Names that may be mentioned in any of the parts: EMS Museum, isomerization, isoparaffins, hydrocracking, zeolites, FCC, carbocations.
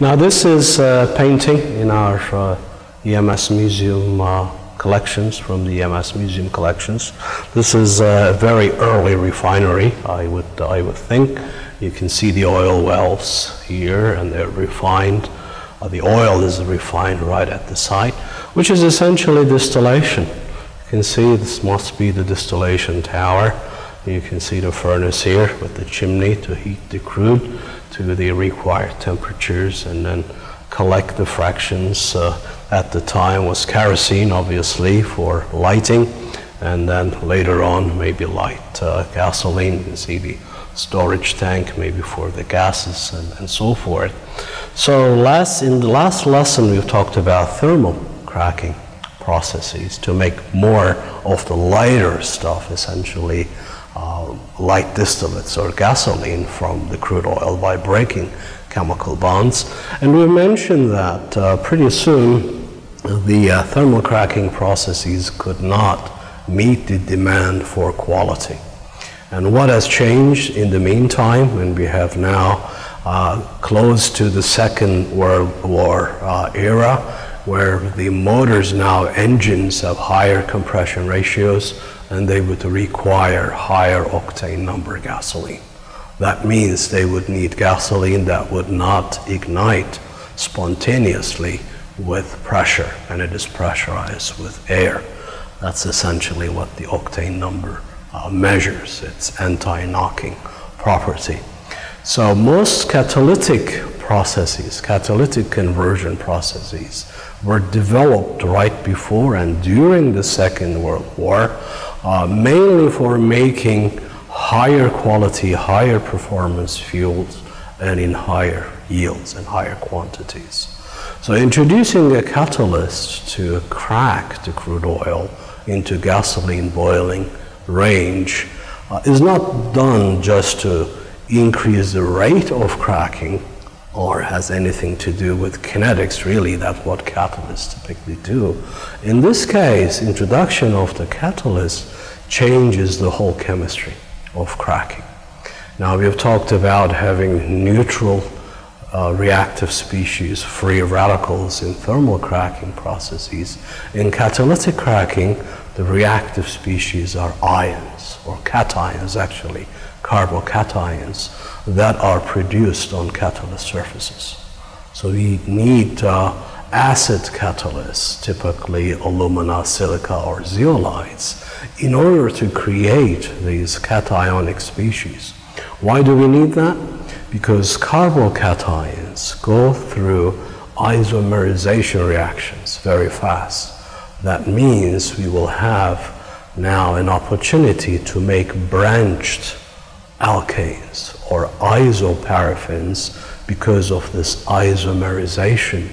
Now this is a painting in our EMS Museum collections, from the EMS Museum collections. This is a very early refinery, I would think. You can see the oil wells here, and they're refined. The oil is refined right at the site, which is essentially distillation. You can see this must be the distillation tower. You can see the furnace here with the chimney to heat the crude to the required temperatures and then collect the fractions. At the time was kerosene, obviously, for lighting, and then later on maybe light gasoline. You can see the storage tank maybe for the gases and so forth. So in the last lesson we've talked about thermal cracking processes to make more of the lighter stuff, essentially light distillates or gasoline from the crude oil by breaking chemical bonds. And we mentioned that pretty soon the thermal cracking processes could not meet the demand for quality. And what has changed in the meantime, and we have now close to the Second World War era, where the motors now, engines have higher compression ratios, and they would require higher octane number gasoline. That means they would need gasoline that would not ignite spontaneously with pressure, and it is pressurized with air. That's essentially what the octane number measures, its anti-knocking property. So most catalytic processes, catalytic conversion processes, were developed right before and during the Second World War, mainly for making higher quality, higher performance fuels and in higher yields and higher quantities. So introducing a catalyst to crack the crude oil into gasoline boiling range is not done just to increase the rate of cracking or has anything to do with kinetics. Really, that's what catalysts typically do. In this case, introduction of the catalyst changes the whole chemistry of cracking. Now we've talked about having neutral reactive species, free of radicals in thermal cracking processes. In catalytic cracking, the reactive species are ions, or cations actually, carbocations, that are produced on catalyst surfaces. So we need acid catalysts, typically alumina, silica, or zeolites, in order to create these cationic species. Why do we need that? Because carbocations go through isomerization reactions very fast. That means we will have now an opportunity to make branched alkanes or isoparaffins because of this isomerization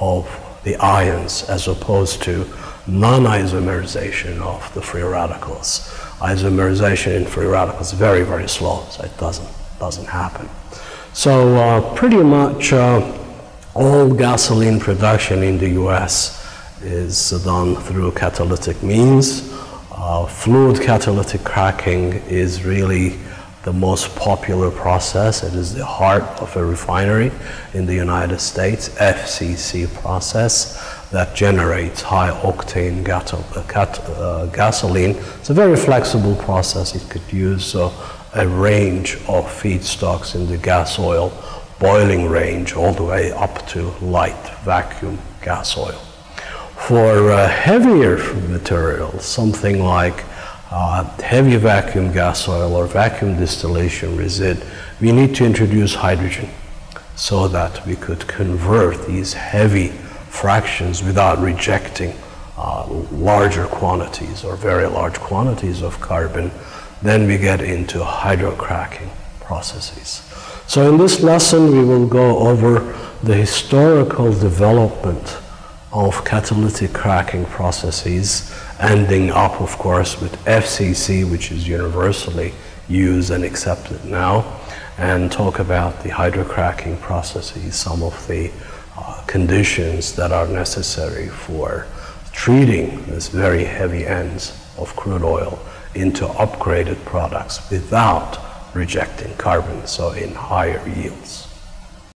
of the ions, as opposed to non-isomerization of the free radicals. Isomerization in free radicals is very, very slow, so it doesn't happen. So pretty much all gasoline production in the US is done through catalytic means. Fluid catalytic cracking is really the most popular process. It is the heart of a refinery in the United States, FCC process, that generates high octane gasoline. It's a very flexible process. It could use a range of feedstocks in the gas oil boiling range, all the way up to light vacuum gas oil. For heavier materials, something like heavy vacuum gas oil or vacuum distillation resid, we need to introduce hydrogen so that we could convert these heavy fractions without rejecting larger quantities or very large quantities of carbon. Then we get into hydrocracking processes. So in this lesson we will go over the historical development of catalytic cracking processes, ending up, of course, with FCC, which is universally used and accepted now, and talk about the hydrocracking processes, some of the conditions that are necessary for treating these very heavy ends of crude oil into upgraded products without rejecting carbon, so in higher yields.